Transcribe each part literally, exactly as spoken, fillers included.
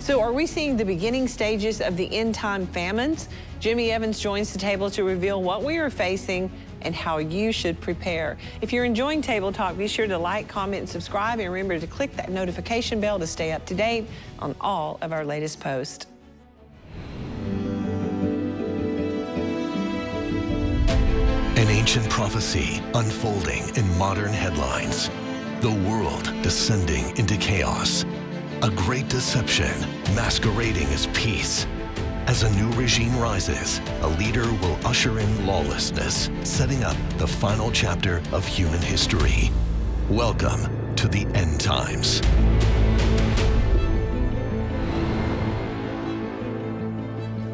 So are we seeing the beginning stages of the end time famines? Jimmy Evans joins the table to reveal what we are facing and how you should prepare. If you're enjoying Table Talk, be sure to like, comment, and subscribe, and remember to click that notification bell to stay up to date on all of our latest posts. An ancient prophecy unfolding in modern headlines. The world descending into chaos. A great deception masquerading as peace. As a new regime rises, a leader will usher in lawlessness, setting up the final chapter of human history. Welcome to the End Times.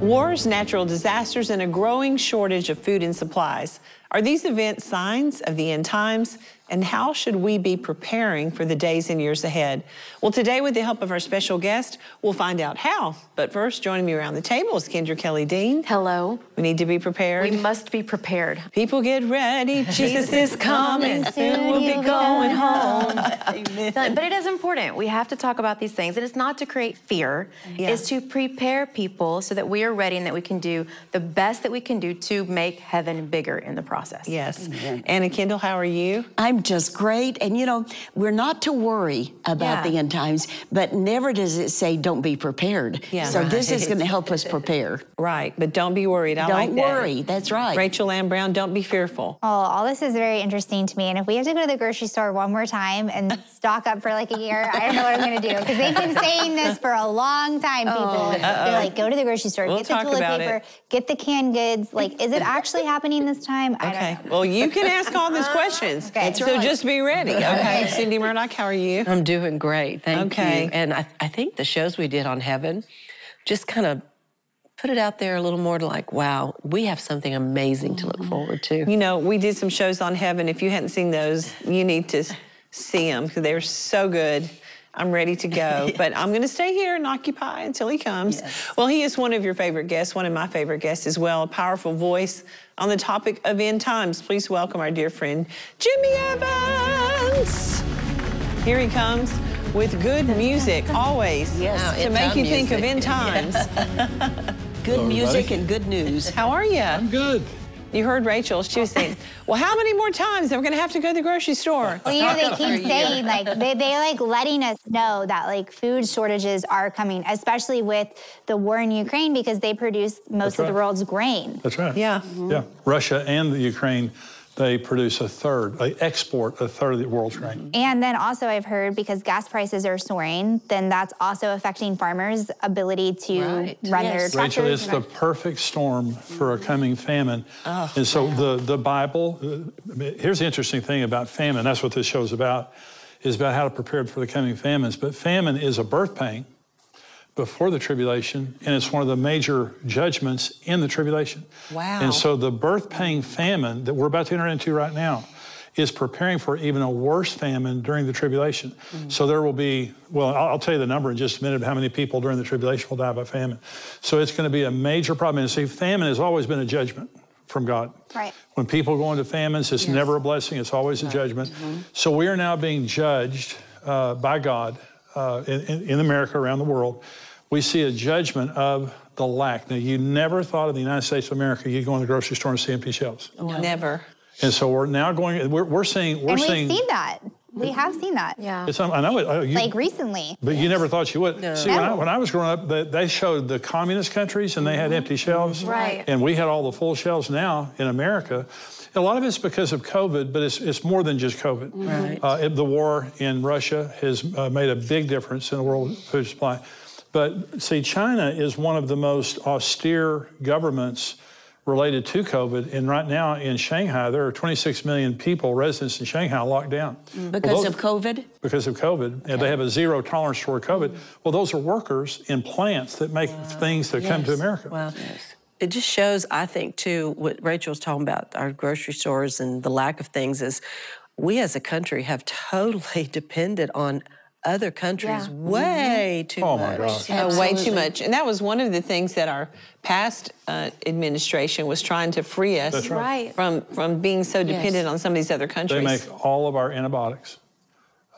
Wars, natural disasters, and a growing shortage of food and supplies. Are these events signs of the end times? And how should we be preparing for the days and years ahead? Well, today, with the help of our special guest, we'll find out how. But first, joining me around the table is Kendra Kelly Dean. Hello. We need to be prepared. We must be prepared. People, get ready. Jesus is coming. Soon we'll be going home. Amen. But it is important. We have to talk about these things. And it's not to create fear. Yeah. It's to prepare people so that we are ready and that we can do the best that we can do to make heaven bigger in the process. Yes. Mm-hmm. Anna Kendall, how are you? I'm just great. And you know, we're not to worry about yeah. the end times, but never does it say don't be prepared. Yeah. So right. this is going to help us prepare. Right. But don't be worried. I don't like that. Don't worry. That's right. Rachel Ann Brown, don't be fearful. Oh, all this is very interesting to me. And if we have to go to the grocery store one more time and stock up for like a year, I don't know what I'm going to do. Because they've been saying this for a long time, people. Oh, uh-oh. They're like, go to the grocery store, we'll get the toilet paper, it. get the canned goods. Like, is it actually happening this time? Okay. I don't know. Well, you can ask all those questions. Okay. That's So just be ready, okay? Cindy Murdoch, how are you? I'm doing great, thank okay. you. And I, I think the shows we did on heaven just kind of put it out there a little more to like, wow, we have something amazing to look forward to. You know, we did some shows on heaven. If you hadn't seen those, you need to see them because they're so good. I'm ready to go, yes. but I'm gonna stay here and occupy until he comes. Yes. Well, he is one of your favorite guests, one of my favorite guests as well, a powerful voice on the topic of end times. Please welcome our dear friend, Jimmy Evans. Here he comes with good music, always, yes. to make you music. think of end times. Yeah. Good Hello, music and good news. How are you? I'm good. You heard Rachel, she was saying, well, how many more times are we gonna have to go to the grocery store? Well, you know, they keep saying, like, they, they like letting us know that like food shortages are coming, especially with the war in Ukraine, because they produce most That's of right. the world's grain. That's right. Yeah. Mm-hmm. Yeah, Russia and the Ukraine, they produce a third, they export a third of the world's grain. And then also I've heard, because gas prices are soaring, then that's also affecting farmers' ability to right. run yes. their tractors. Rachel, it's the perfect storm for a coming famine. Oh, and so wow. the, the Bible, here's the interesting thing about famine, that's what this show's about, is about how to prepare for the coming famines. But famine is a birth pain before the tribulation, and it's one of the major judgments in the tribulation. Wow. And so the birth pain famine that we're about to enter into right now is preparing for even a worse famine during the tribulation. Mm-hmm. So there will be, well, I'll, I'll tell you the number in just a minute of how many people during the tribulation will die by famine. So it's gonna be a major problem. And see, famine has always been a judgment from God. Right. When people go into famines, it's yes. never a blessing, it's always right. a judgment. Mm-hmm. So we are now being judged uh, by God uh, in, in America, around the world. We see a judgment of the lack. Now, you never thought in the United States of America you'd go in the grocery store and see empty shelves. No. Never. And so we're now going, we're, we're seeing, we're and we've seeing. we've seen that. We have seen that. Yeah. It's, I know it. I, you, like recently. But yes. you never thought you would. No. See, no. When, I, when I was growing up, they, they showed the communist countries and they had empty shelves. Right. And we had all the full shelves now in America. A lot of it's because of COVID, but it's, it's more than just COVID. Right. Uh, it, the war in Russia has uh, made a big difference in the world food supply. But see, China is one of the most austere governments related to COVID. And right now in Shanghai, there are twenty-six million people, residents in Shanghai, locked down. Because well, those, of COVID? Because of COVID. Okay. And they have a zero tolerance toward COVID. Well, those are workers in plants that make wow. things that yes. come to America. Wow. Yes. It just shows, I think, too, what Rachel's talking about, our grocery stores and the lack of things, is we as a country have totally depended on other countries yeah. way too oh much. My gosh. Uh, way too much. And that was one of the things that our past uh, administration was trying to free us That's right. from, from being so dependent yes. on some of these other countries. They make all of our antibiotics,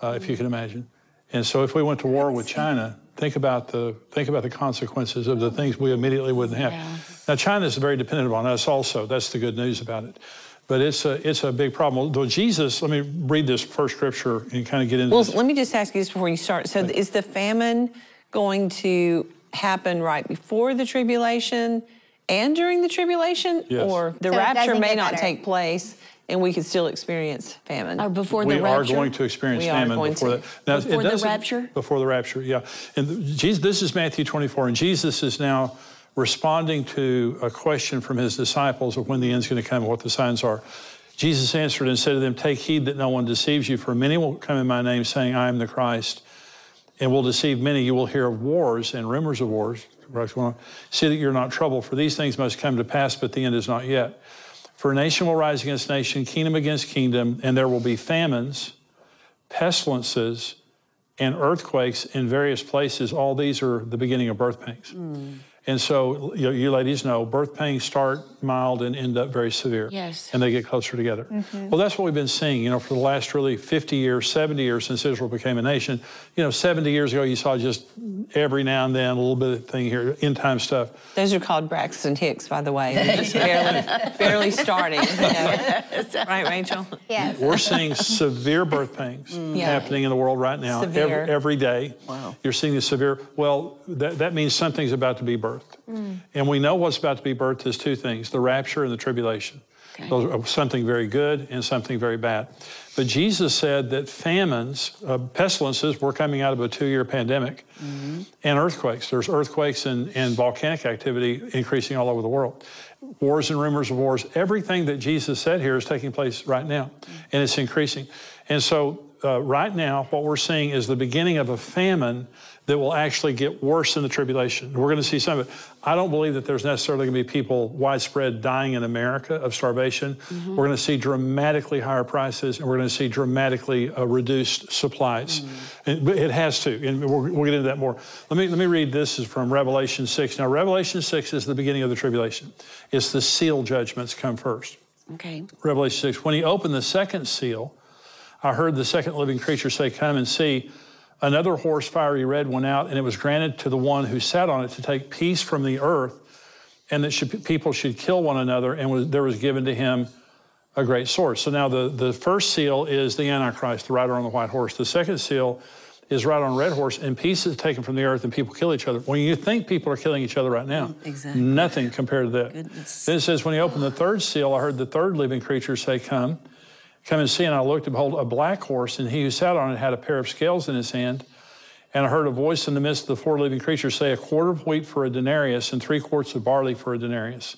uh, if you can imagine. And so if we went to war with China, Think about the think about the consequences of the things we immediately wouldn't have. Yeah. Now, China is very dependent on us also. That's the good news about it. But it's a, it's a big problem. Though Jesus, let me read this first scripture and kind of get into well, this. Well, let me just ask you this before you start. So is the famine going to happen right before the tribulation and during the tribulation? Yes. Or the so rapture may not take place and we could still experience famine? Or before the we rapture? We are going to experience we famine before that. Now, before the rapture? Before the rapture, yeah. And Jesus, this is Matthew twenty-four, and Jesus is now responding to a question from his disciples of when the end's going to come and what the signs are. Jesus answered and said to them, "Take heed that no one deceives you, for many will come in my name, saying, 'I am the Christ,' and will deceive many. You will hear of wars and rumors of wars. See that you're not troubled, for these things must come to pass, but the end is not yet. For nation will rise against nation, kingdom against kingdom, and there will be famines, pestilences, and earthquakes in various places." All these are the beginning of birth pains. Mm. And so you, you ladies know birth pains start mild and end up very severe. Yes. And they get closer together. Mm-hmm. Well, that's what we've been seeing, you know, for the last really fifty years, seventy years since Israel became a nation. You know, seventy years ago, you saw just every now and then a little bit of thing here, end time stuff. Those are called Braxton Hicks, by the way. They're just barely, barely starting. You know? Yes. Right, Rachel? Yes. We're seeing severe birth pains mm. happening yeah. in the world right now. Severe. Every, every day. Wow. You're seeing the severe. Well, that, that means something's about to be birthed. Mm. And we know what's about to be birthed is two things, the rapture and the tribulation. Okay. Those are something very good and something very bad. But Jesus said that famines, uh, pestilences, were coming out of a two-year pandemic, mm-hmm. and earthquakes. There's earthquakes and, and volcanic activity increasing all over the world. Wars and rumors of wars. Everything that Jesus said here is taking place right now, and it's increasing. And so uh, right now, what we're seeing is the beginning of a famine that will actually get worse in the tribulation. We're going to see some of it. I don't believe that there's necessarily going to be people widespread dying in America of starvation. Mm-hmm. We're going to see dramatically higher prices, and we're going to see dramatically uh, reduced supplies. Mm-hmm. It, it has to, and we'll, we'll get into that more. Let me, let me read this is from Revelation six. Now, Revelation six is the beginning of the tribulation. It's the seal judgments come first. Okay. Revelation six, when he opened the second seal, I heard the second living creature say, "Come and see." Another horse, fiery red, went out, and it was granted to the one who sat on it to take peace from the earth, and that should, people should kill one another, and was, there was given to him a great sword. So now the, the first seal is the Antichrist, the rider on the white horse. The second seal is right on a red horse, and peace is taken from the earth, and people kill each other. When you think people are killing each other right now, exactly. nothing compared to that. Goodness. Then it says, when he opened the third seal, I heard the third living creature say, "Come. Come and see," and I looked, and behold, a black horse, and he who sat on it had a pair of scales in his hand. And I heard a voice in the midst of the four living creatures say, "A quarter of wheat for a denarius, and three quarts of barley for a denarius.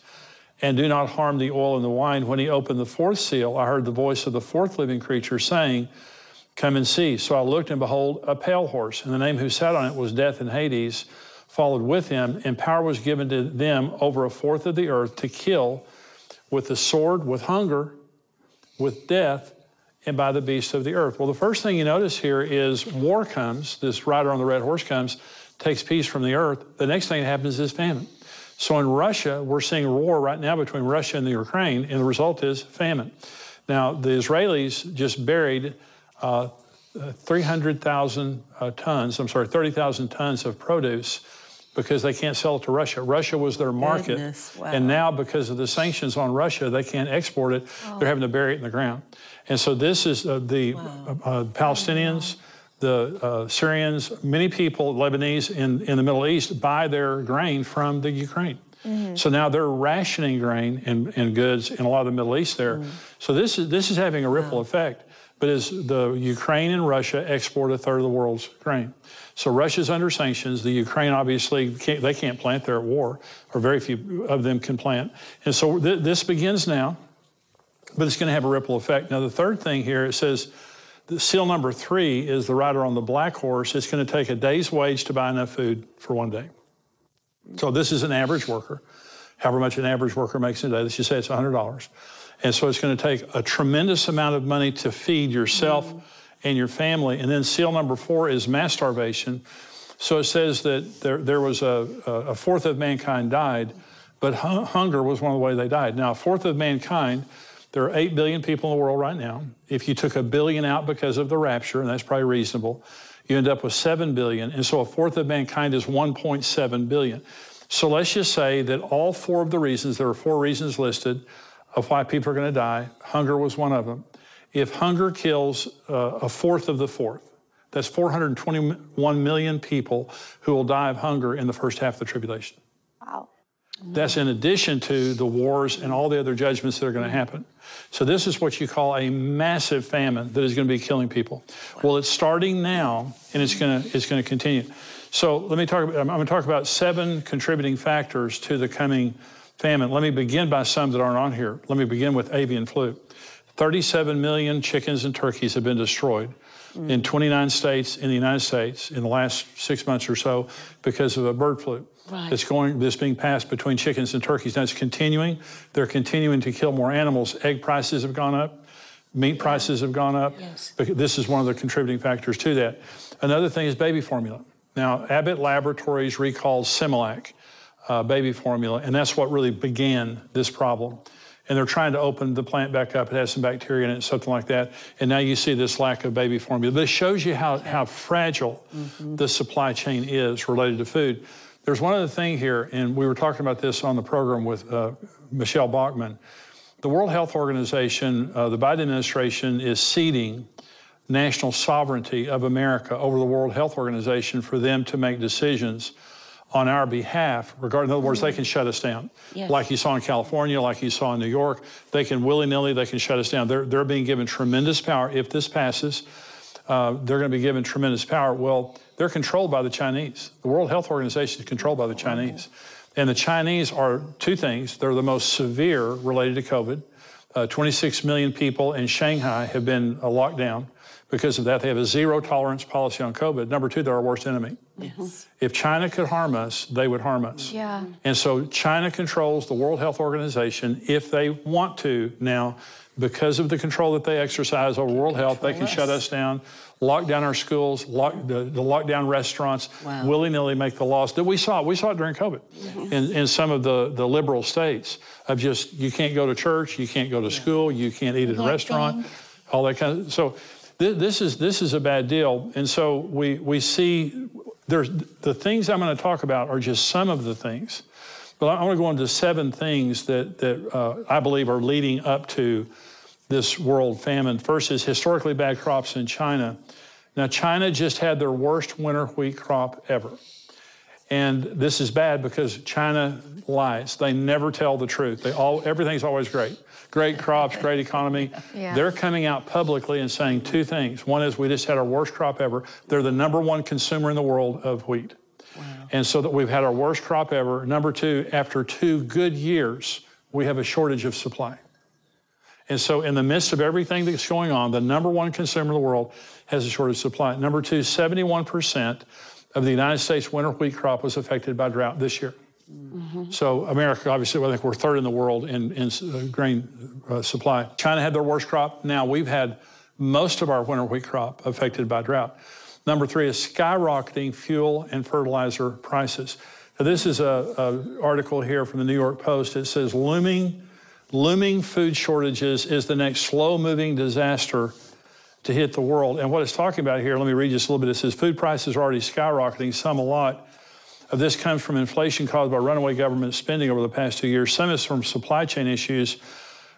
And do not harm the oil and the wine." When he opened the fourth seal, I heard the voice of the fourth living creature saying, "Come and see." So I looked, and behold, a pale horse, and the name who sat on it was Death, and Hades followed with him. And power was given to them over a fourth of the earth to kill with the sword, with hunger, with death, and by the beasts of the earth. Well, the first thing you notice here is war comes. This rider on the red horse comes, takes peace from the earth. The next thing that happens is famine. So in Russia, we're seeing a war right now between Russia and the Ukraine, and the result is famine. Now, the Israelis just buried uh, three hundred thousand uh, tons, I'm sorry, thirty thousand tons of produce because they can't sell it to Russia. Russia was their market. Goodness, wow. And now because of the sanctions on Russia, they can't export it. Oh. They're having to bury it in the ground. And so this is uh, the wow. uh, Palestinians, wow. the uh, Syrians, many people, Lebanese in, in the Middle East, buy their grain from the Ukraine. Mm-hmm. So now they're rationing grain and, and goods in a lot of the Middle East there. Mm. So this is, this is having a ripple wow. effect. But as the Ukraine and Russia export a third of the world's grain. So Russia's under sanctions. The Ukraine, obviously, can't, they can't plant. They're at war, or very few of them can plant. And so th this begins now, but it's going to have a ripple effect. Now, the third thing here, it says the seal number three is the rider on the black horse. It's going to take a day's wage to buy enough food for one day. So this is an average worker. However much an average worker makes in a day, let's just say it's one hundred dollars. And so it's going to take a tremendous amount of money to feed yourself mm. and your family. And then seal number four is mass starvation. So it says that there, there was a, a fourth of mankind died, but hun hunger was one of the ways they died. Now, a fourth of mankind, there are eight billion people in the world right now. If you took a billion out because of the rapture, and that's probably reasonable, you end up with seven billion. And so a fourth of mankind is one point seven billion. So let's just say that all four of the reasons, there are four reasons listed of why people are going to die. Hunger was one of them. If hunger kills uh, a fourth of the fourth, that's four hundred twenty-one million people who will die of hunger in the first half of the tribulation. Wow. That's in addition to the wars and all the other judgments that are going to happen. So this is what you call a massive famine that is going to be killing people. Well, it's starting now, and it's going to, it's going to continue. So let me talk. I'm going to talk about seven contributing factors to the coming famine. Let me begin by some that aren't on here. Let me begin with avian flu. thirty-seven million chickens and turkeys have been destroyed mm. in twenty-nine states in the United States in the last six months or so because of a bird flu. Right. That's going, that's being passed between chickens and turkeys. Now it's continuing. They're continuing to kill more animals. Egg prices have gone up. Meat yeah. prices have gone up. Yes. This is one of the contributing factors to that. Another thing is baby formula. Now, Abbott Laboratories recalled Similac uh, baby formula, and that's what really began this problem. And they're trying to open the plant back up. It has some bacteria in it, something like that. And now you see this lack of baby formula. This shows you how, how fragile mm-hmm. the supply chain is related to food. There's one other thing here, and we were talking about this on the program with uh, Michelle Bachmann. The World Health Organization, uh, the Biden administration, is ceding national sovereignty of America over the World Health Organization for them to make decisions on our behalf. Regarding, in other words, they can shut us down. Yes. Like you saw in California, like you saw in New York, they can willy-nilly, they can shut us down. They're, they're being given tremendous power. If this passes, uh, they're going to be given tremendous power. Well, they're controlled by the Chinese. The World Health Organization is controlled by the Chinese. And the Chinese are two things. They're the most severe related to COVID. Uh, twenty-six million people in Shanghai have been uh, locked down. Because of that, they have a zero-tolerance policy on COVID. Number two, they're our worst enemy. Yes. If China could harm us, they would harm us. Yeah. And so China controls the World Health Organization if they want to now. Because of the control that they exercise over World Health, they can shut us down, lock down our schools, lock the, the lock down restaurants, wow. willy-nilly make the laws that we saw. We saw it during COVID yes. in, in some of the, the liberal states of just, you can't go to church, you can't go to school, you can't eat at a restaurant, all that kind of... So, This is, this is a bad deal, and so we, we see there's, the things I'm going to talk about are just some of the things. But I want to go into seven things that, that uh, I believe are leading up to this world famine. First is historically bad crops in China. Now, China just had their worst winter wheat crop ever. And this is bad because China lies. They never tell the truth. They all, everything's always great. Great crops, great economy. Yeah. They're coming out publicly and saying two things. One is we just had our worst crop ever. They're the number one consumer in the world of wheat. Wow. And so that we've had our worst crop ever. Number two, after two good years, we have a shortage of supply. And so in the midst of everything that's going on, the number one consumer in the world has a shortage of supply. Number two, seventy-one percent of the United States winter wheat crop was affected by drought this year. Mm-hmm. So America, obviously, I think we're third in the world in, in grain uh, supply. China had their worst crop. Now we've had most of our winter wheat crop affected by drought. Number three is skyrocketing fuel and fertilizer prices. Now this is an article here from the New York Post. It says looming, looming food shortages is the next slow-moving disaster to hit the world. And what it's talking about here, let me read just a little bit. It says food prices are already skyrocketing, some a lot. Of this comes from inflation caused by runaway government spending over the past two years. Some is from supply chain issues,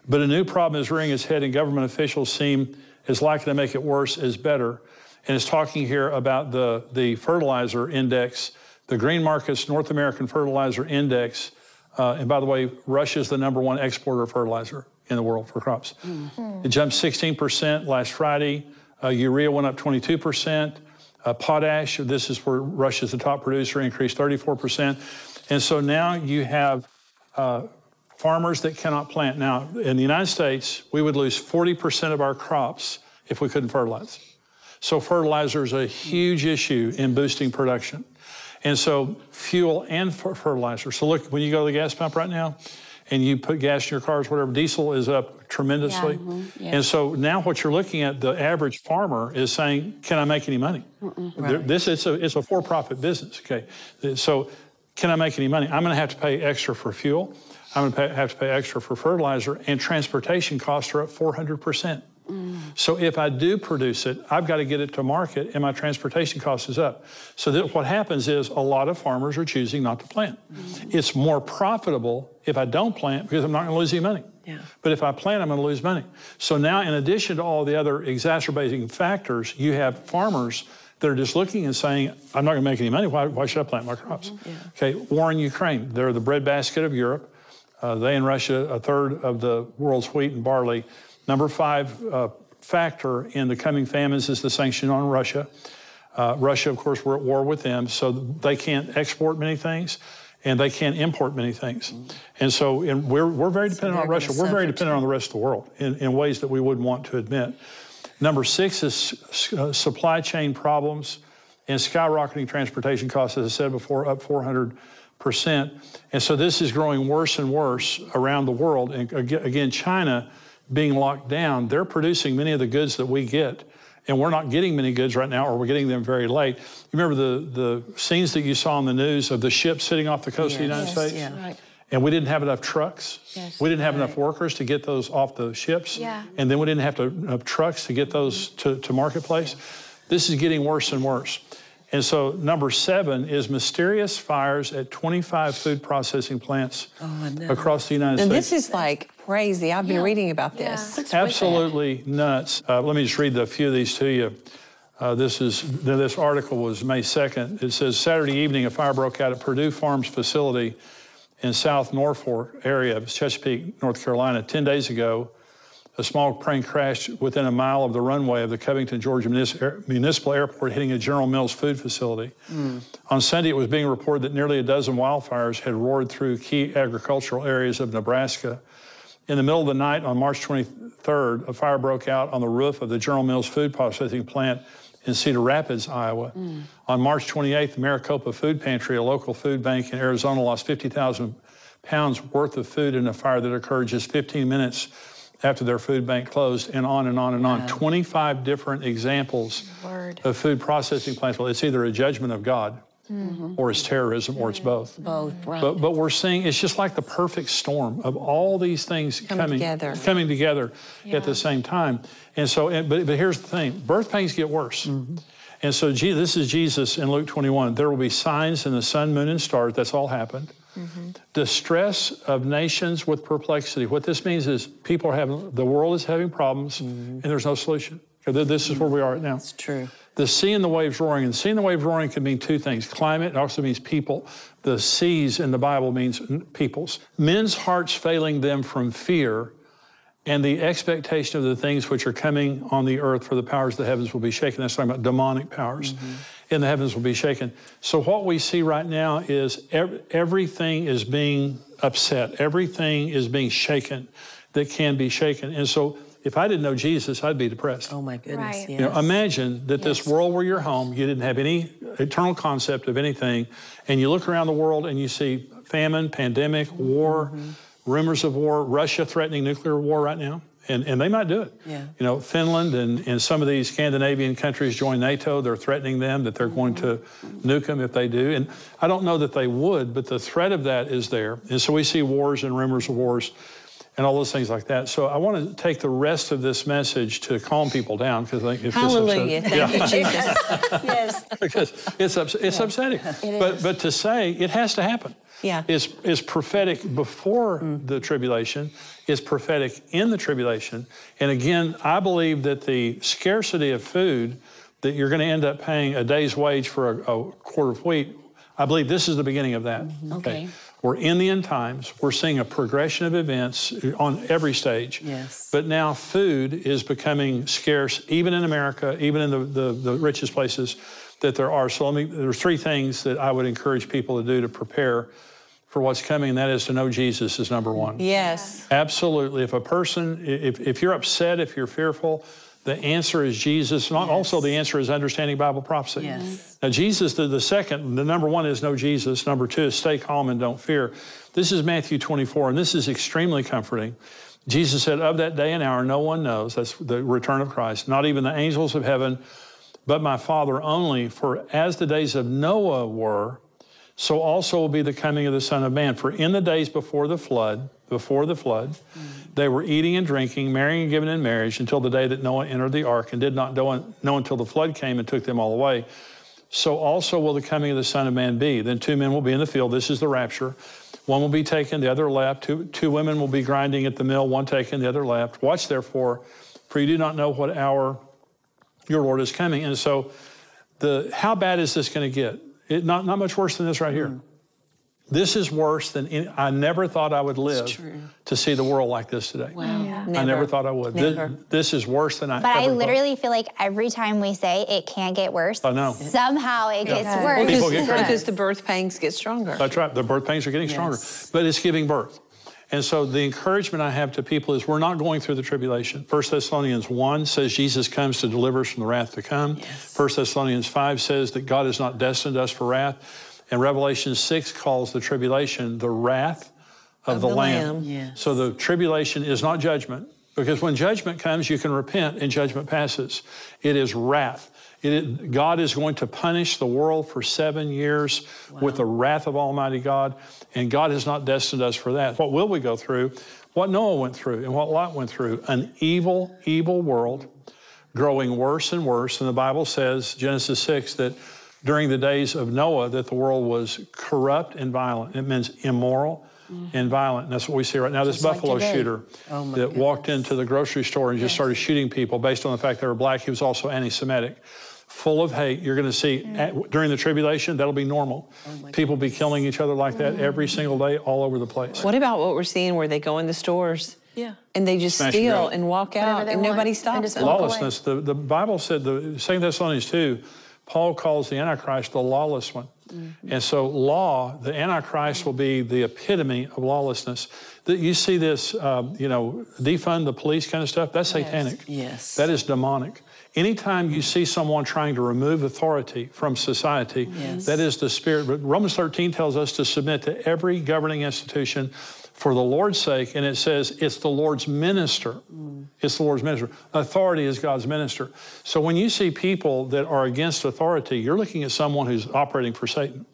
but a new problem is rearing its head and government officials seem as likely to make it worse as better. And it's talking here about the, the fertilizer index, the Green Markets North American Fertilizer Index. Uh, and by the way, Russia's the number one exporter of fertilizer in the world for crops. Mm-hmm. It jumped sixteen percent last Friday. Uh, urea went up twenty-two percent. Uh, potash, this is where Russia's the top producer, increased thirty-four percent. And so now you have uh, farmers that cannot plant. Now, in the United States, we would lose forty percent of our crops if we couldn't fertilize. So fertilizer is a huge issue in boosting production. And so fuel and fertilizer. So look, when you go to the gas pump right now, and you put gas in your cars, whatever, diesel is up tremendously. Yeah, mm-hmm, yeah. And so now what you're looking at, the average farmer is saying, can I make any money? Mm-mm, right. This it's a, it's a for-profit business, okay? So can I make any money? I'm gonna have to pay extra for fuel. I'm gonna pay, have to pay extra for fertilizer, and transportation costs are up four hundred percent. Mm. So if I do produce it, I've got to get it to market, and my transportation cost is up. So that what happens is a lot of farmers are choosing not to plant. Mm. It's more profitable if I don't plant because I'm not going to lose any money. Yeah. But if I plant, I'm going to lose money. So now, in addition to all the other exacerbating factors, you have farmers that are just looking and saying, I'm not going to make any money. Why, why should I plant my crops? Mm-hmm. Yeah. Okay, war in Ukraine. They're the breadbasket of Europe. Uh, they and Russia, a third of the world's wheat and barley. Number five uh, factor in the coming famines is the sanction on Russia. Uh, Russia, of course, we're at war with them, so they can't export many things, and they can't import many things. Mm. And so and we're, we're very dependent so on Russia. We're very dependent on the rest of the world in, in ways that we wouldn't want to admit. Number six is uh, supply chain problems and skyrocketing transportation costs, as I said before, up four hundred percent. And so this is growing worse and worse around the world. And again, China being locked down, they're producing many of the goods that we get. And we're not getting many goods right now, or we're getting them very late. You remember the, the scenes that you saw on the news of the ships sitting off the coast yes. of the United yes, States? Yeah. Right. And we didn't have enough trucks. Yes, we didn't have right. enough workers to get those off the ships. Yeah. And then we didn't have to, enough trucks to get those to, to marketplace. This is getting worse and worse. And so number seven is mysterious fires at twenty-five food processing plants oh, no. across the United and States. And this is like crazy. I've been yeah. reading about this. Yeah. Absolutely nuts. Uh, let me just read a few of these to you. Uh, this is this article was May second. It says, Saturday evening, a fire broke out at Purdue Farms facility in South Norfolk area of Chesapeake, North Carolina. Ten days ago, a small plane crashed within a mile of the runway of the Covington, Georgia Municipal Airport, hitting a General Mills food facility. Mm. On Sunday, it was being reported that nearly a dozen wildfires had roared through key agricultural areas of Nebraska. In the middle of the night on March twenty-third, a fire broke out on the roof of the General Mills food processing plant in Cedar Rapids, Iowa. Mm. On March twenty-eighth, the Maricopa Food Pantry, a local food bank in Arizona, lost fifty thousand pounds worth of food in a fire that occurred just fifteen minutes after their food bank closed, and on and on and on. Wow. twenty-five different examples Word. of food processing plants. Well, it's either a judgment of God mm-hmm. or it's terrorism or it's both. Both, right. But, but we're seeing, it's just like the perfect storm of all these things Come coming together, coming together yeah. at the same time. And so, and, but, but here's the thing, birth pains get worse. Mm-hmm. And so this is Jesus in Luke twenty-one. There will be signs in the sun, moon, and stars. That's all happened. Mm-hmm. Distress of nations with perplexity. What this means is people are having, the world is having problems mm-hmm. and there's no solution. This is where we are right now. That's true. The sea and the waves roaring. And the sea and the waves roaring can mean two things. Climate, it also means people. The seas in the Bible means peoples. Men's hearts failing them from fear and the expectation of the things which are coming on the earth, for the powers of the heavens will be shaken. That's talking about demonic powers. Mm-hmm. And the heavens will be shaken. So what we see right now is ev everything is being upset. Everything is being shaken that can be shaken. And so if I didn't know Jesus, I'd be depressed. Oh, my goodness. Right. Yes. You know, imagine that yes. this world were your home, you didn't have any eternal concept of anything, and you look around the world and you see famine, pandemic, war, mm-hmm. rumors of war, Russia threatening nuclear war right now. And, and they might do it. Yeah. You know, Finland and, and some of these Scandinavian countries join NATO. They're threatening them that they're going to nuke them if they do. And I don't know that they would, but the threat of that is there. And so we see wars and rumors of wars and all those things like that. So I want to take the rest of this message to calm people down, because I think it's Hallelujah. Thank yeah. you, Jesus. yes. Because it's, ups it's yeah. upsetting. It but, but to say it has to happen. Yeah. Is, is prophetic before mm. the tribulation, is prophetic in the tribulation. And again, I believe that the scarcity of food, that you're going to end up paying a day's wage for a, a quarter of wheat, I believe this is the beginning of that. Mm-hmm. okay. okay. We're in the end times. We're seeing a progression of events on every stage. Yes. But now food is becoming scarce, even in America, even in the, the, the richest places that there are. So let me, there are three things that I would encourage people to do to prepare for what's coming, and that is to know Jesus is number one. Yes. Absolutely. If a person, if, if you're upset, if you're fearful, the answer is Jesus. Not yes. Also, the answer is understanding Bible prophecy. Yes. Now, Jesus, the, the second, the number one is know Jesus. Number two is stay calm and don't fear. This is Matthew twenty-four, and this is extremely comforting. Jesus said, of that day and hour, no one knows. That's the return of Christ. Not even the angels of heaven, but my Father only. For as the days of Noah were, so also will be the coming of the Son of Man. For in the days before the flood, before the flood, mm. they were eating and drinking, marrying and giving in marriage until the day that Noah entered the ark and did not know until the flood came and took them all away. So also will the coming of the Son of Man be. Then two men will be in the field. This is the rapture. One will be taken, the other left. Two, two women will be grinding at the mill, one taken, the other left. Watch therefore, for you do not know what hour your Lord is coming. And so the how bad is this going to get? It, not, not much worse than this right here. Mm. This is worse than any, I never thought I would live to see the world like this today. Wow. Yeah. Never. I never thought I would. Never. This, this is worse than I but ever But I literally thought. feel like every time we say it can't get worse, I know. somehow it yeah. gets yeah. worse. Because, get crazy. because the birth pains get stronger. That's right. The birth pains are getting yes. stronger. But it's giving birth. And so the encouragement I have to people is we're not going through the tribulation. First Thessalonians one says Jesus comes to deliver us from the wrath to come. Yes. First Thessalonians five says that God has not destined us for wrath. And Revelation six calls the tribulation the wrath of, of the, the Lamb. Lamb. Yes. So the tribulation is not judgment, because when judgment comes, you can repent and judgment passes. It is wrath. It, God is going to punish the world for seven years wow. with the wrath of Almighty God, and God has not destined us for that. What will we go through? What Noah went through and what Lot went through, an evil, evil world growing worse and worse. And the Bible says, Genesis six, that during the days of Noah that the world was corrupt and violent. It means immoral mm-hmm. and violent, and that's what we see right now. Just this like buffalo today. shooter oh that goodness. walked into the grocery store and yes. just started shooting people based on the fact they were black. He was also anti-Semitic. Full of hate. You're going to see yeah. at, during the tribulation, that'll be normal. Oh People be killing each other like that mm-hmm. every single day all over the place. What about what we're seeing where they go in the stores yeah. and they just Smash steal and walk out and want. nobody stops them? Lawlessness. The, the Bible said, the Second Thessalonians two, Paul calls the Antichrist the lawless one. Mm-hmm. And so law, the Antichrist will be the epitome of lawlessness. That you see this, um, you know, defund the police kind of stuff, that's yes. satanic. Yes. That is demonic. Anytime you see someone trying to remove authority from society, yes. that is the spirit. But Romans thirteen tells us to submit to every governing institution for the Lord's sake, and it says it's the Lord's minister. Mm. It's the Lord's minister. Authority is God's minister. So when you see people that are against authority, you're looking at someone who's operating for Satan.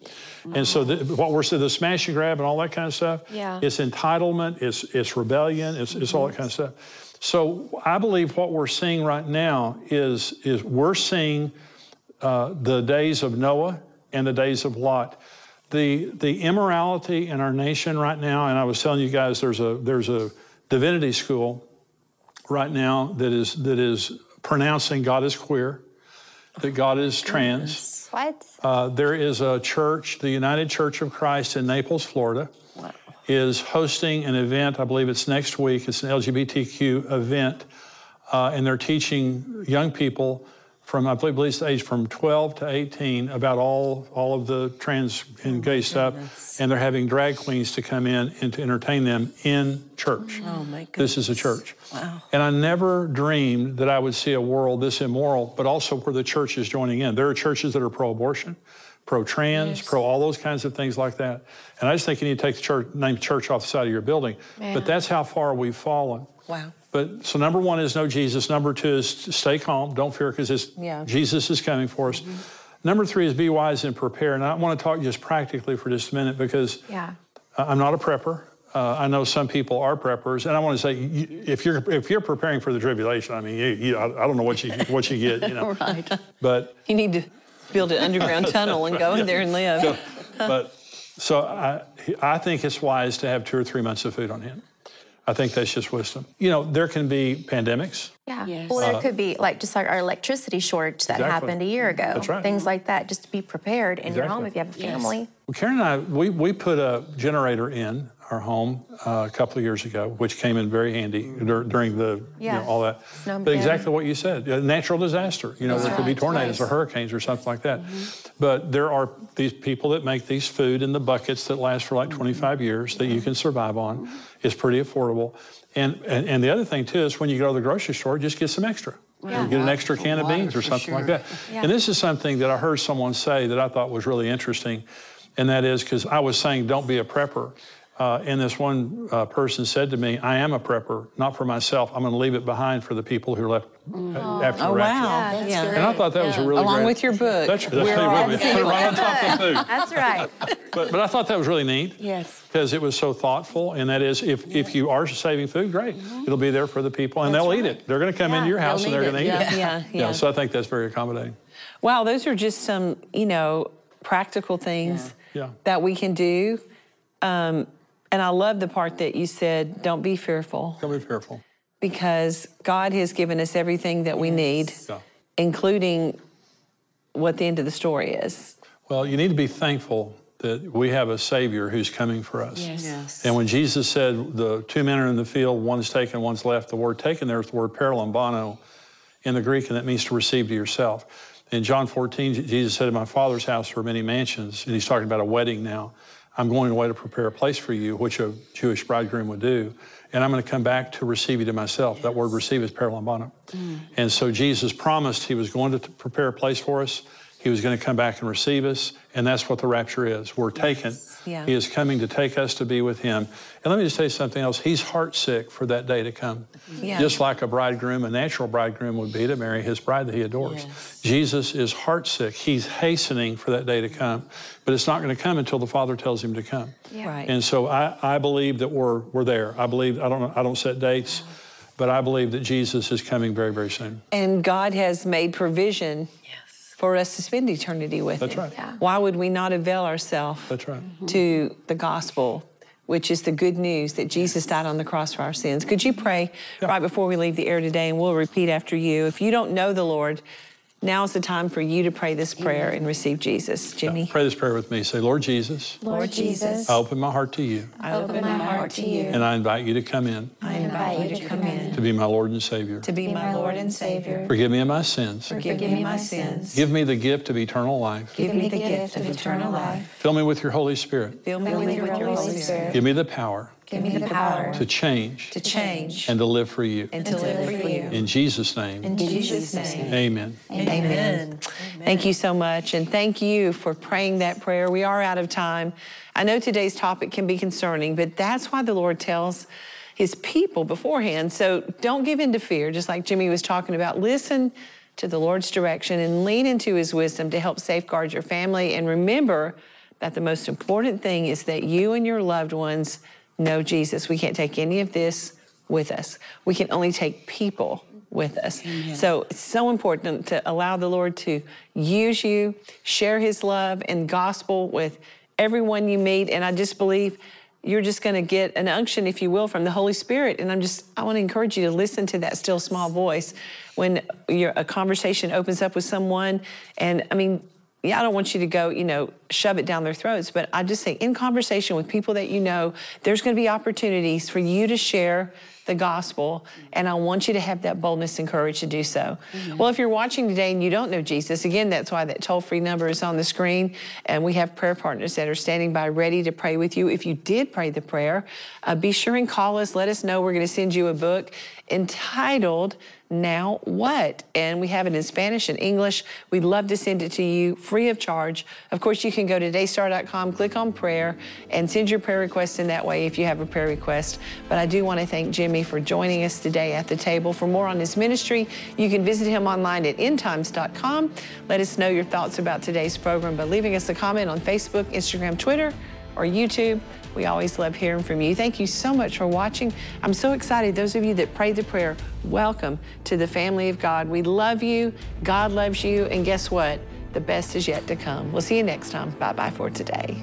Mm. And so the, what we're saying, the smash and grab and all that kind of stuff, yeah. it's entitlement, it's, it's rebellion, it's, it's all that kind of stuff. So I believe what we're seeing right now is, is we're seeing uh, the days of Noah and the days of Lot. The, the immorality in our nation right now, and I was telling you guys there's a, there's a divinity school right now that is, that is pronouncing God is queer, that God is trans. What? Uh, there is a church, the United Church of Christ in Naples, Florida. Wow. Is hosting an event, I believe it's next week, it's an L G B T Q event, uh, and they're teaching young people from, I believe it's the age from twelve to eighteen about all, all of the trans and gay oh stuff, goodness. and they're having drag queens to come in and to entertain them in church. Oh my goodness. This is a church. Wow. And I never dreamed that I would see a world this immoral, but also where the church is joining in. There are churches that are pro-abortion, pro-trans, yes. pro all those kinds of things like that. And I just think you need to take the church, name church off the side of your building. Man. But that's how far we've fallen. Wow. But so number one is know Jesus. Number two is stay calm. Don't fear, because yeah. Jesus is coming for us. Mm-hmm. Number three is be wise and prepare. And I want to talk just practically for just a minute, because yeah. I'm not a prepper. Uh, I know some people are preppers, and I want to say, you, if you're if you're preparing for the tribulation, I mean, you, you, I don't know what you what you get, you know. Right. But you need to build an underground tunnel and go in there and live. So, but so I, I think it's wise to have two or three months of food on hand. I think that's just wisdom. You know, there can be pandemics. Yeah. Yes. Well, there uh, could be, like, just like our electricity shortage that exactly. happened a year ago. That's right. Things like that, just to be prepared in exactly. your home if you have a family. Yes. Well, Karen and I, we, we put a generator in our home uh, a couple of years ago, which came in very handy dur during the, yeah. you know, all that. Snowman. But exactly what you said, a natural disaster. You know, that's there right. could be tornadoes nice. or hurricanes or something like that. Mm-hmm. But there are these people that make these food in the buckets that last for like twenty-five years that you can survive on. Mm-hmm. It's pretty affordable. And, and and the other thing, too, is when you go to the grocery store, just get some extra. Yeah. Or get an extra can of beans or something sure. like that. Yeah. And this is something that I heard someone say that I thought was really interesting, and that is, because I was saying don't be a prepper. Uh, and this one uh, person said to me, I am a prepper, not for myself. I'm going to leave it behind for the people who left oh. after oh, the rapture. Oh, wow. Yeah, yeah. And I thought that yeah. was a really Along great... Along with your book. That's, that's We're right. Put it right on top of the food. That's right. but, but I thought that was really neat. Yes. Because it was so thoughtful, and that is, if, yeah. if you are saving food, great. Mm-hmm. It'll be there for the people, and that's they'll right. eat it. They're going to come yeah, into your house, and they're going to eat yeah. it. Yeah. Yeah. Yeah. yeah, so I think that's very accommodating. Wow, those are just some, you know, practical things yeah. Yeah. that we can do. Um, And I love the part that you said, don't be fearful. Don't be fearful. Because God has given us everything that we need, yeah. including what the end of the story is. Well, you need to be thankful that we have a Savior who's coming for us. Yes. yes. And when Jesus said, the two men are in the field, one's taken, one's left, the word taken there is the word paralambano in the Greek, and that means to receive to yourself. In John fourteen, Jesus said, in my Father's house there are many mansions, and he's talking about a wedding now. I'm going away to prepare a place for you, which a Jewish bridegroom would do, and I'm going to come back to receive you to myself. Yes. That word receive is paralambano. Mm. And so Jesus promised he was going to prepare a place for us. He was going to come back and receive us, and that's what the rapture is. We're yes. taken. Yeah. He is coming to take us to be with him. And let me just tell you something else. He's heartsick for that day to come. Yeah. Just like a bridegroom, a natural bridegroom would be to marry his bride that he adores. Yes. Jesus is heartsick. He's hastening for that day to come, but it's not going to come until the Father tells him to come. Yeah. Right. And so I, I believe that we're we're there. I believe I don't I don't set dates, yeah. but I believe that Jesus is coming very, very soon. And God has made provision. Yeah. for us to spend eternity with That's him. Right. Yeah. Why would we not avail ourselves right. to the gospel, which is the good news that Jesus died on the cross for our sins? Could you pray yeah. right before we leave the air today, and we'll repeat after you. If you don't know the Lord, now's the time for you to pray this prayer and receive Jesus. Jimmy? Yeah. Pray this prayer with me. Say, Lord Jesus. Lord Jesus. I open my heart to you. I open my heart to you. And I invite you to come in. I invite you to come in. To be my Lord and Savior. To be my Lord and Savior. Forgive me of my sins. Forgive me my sins. Give me the gift of eternal life. Give me the gift of eternal life. Fill me with your Holy Spirit. Fill me with your Holy Spirit. Give me the power. Give me the power to change, to change, and to live for you, and to live for you. In Jesus' name. In Jesus' name. Amen. Amen. Amen. Amen. Thank you so much, and thank you for praying that prayer. We are out of time. I know today's topic can be concerning, but that's why the Lord tells his people beforehand. So don't give in to fear, just like Jimmy was talking about. Listen to the Lord's direction and lean into his wisdom to help safeguard your family. And remember that the most important thing is that you and your loved ones no, Jesus, we can't take any of this with us. We can only take people with us. Amen. So it's so important to allow the Lord to use you, share his love and gospel with everyone you meet. And I just believe you're just going to get an unction, if you will, from the Holy Spirit. And I'm just, I want to encourage you to listen to that still small voice when your, a conversation opens up with someone. And I mean, yeah, I don't want you to go, you know, shove it down their throats, but I just say in conversation with people that you know, there's going to be opportunities for you to share the gospel, and I want you to have that boldness and courage to do so. Mm-hmm. Well, if you're watching today and you don't know Jesus, again, that's why that toll-free number is on the screen, and we have prayer partners that are standing by ready to pray with you. If you did pray the prayer, uh, be sure and call us. Let us know. We're going to send you a book entitled, Now What? And we have it in Spanish and English. We'd love to send it to you free of charge. Of course, you can go to daystar dot com, click on prayer, and send your prayer request in that way if you have a prayer request. But I do want to thank Jimmy for joining us today at the table. For more on his ministry, you can visit him online at end times dot com. Let us know your thoughts about today's program by leaving us a comment on Facebook, Instagram, Twitter, or YouTube. We always love hearing from you. Thank you so much for watching. I'm so excited. Those of you that prayed the prayer, welcome to the family of God. We love you. God loves you. And guess what? The best is yet to come. We'll see you next time. Bye-bye for today.